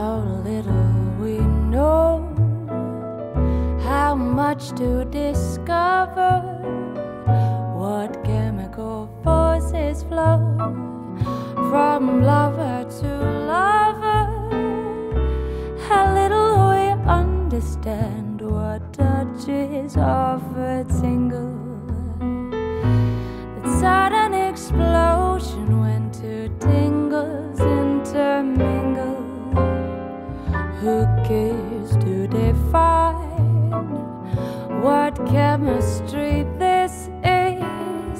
How little we know, how much to discover, what chemical forces flow from lover to lover. How little we understand what touch is offered single. That sudden explosion when two tingles intermingle. Who cares to define what chemistry this is?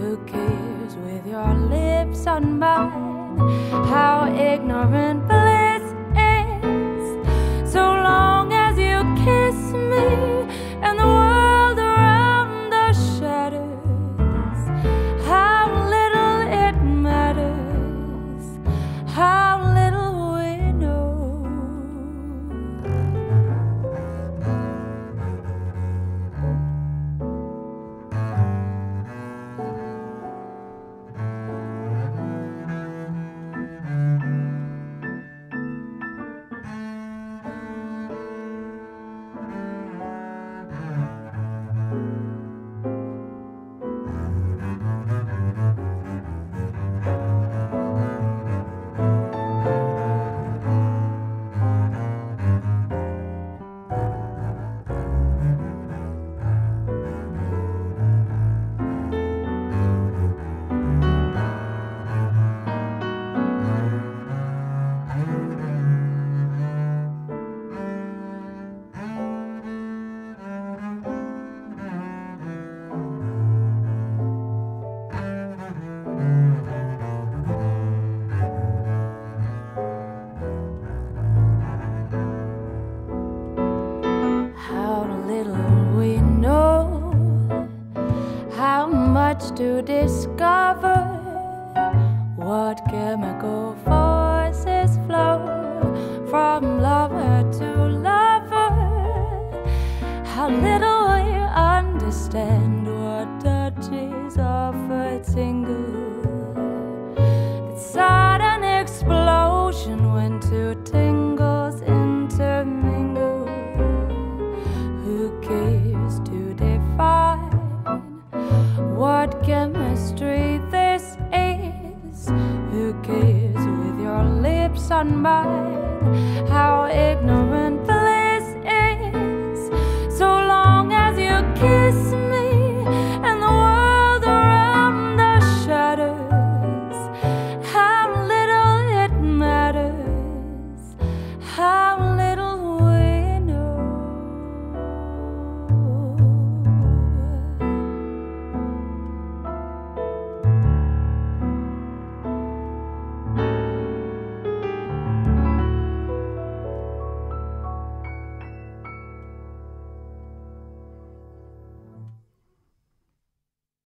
Who cares with your lips on mine how ignorant bliss is? So long as you kiss me and the world around us shatters, how little it matters, how little. To discover what chemical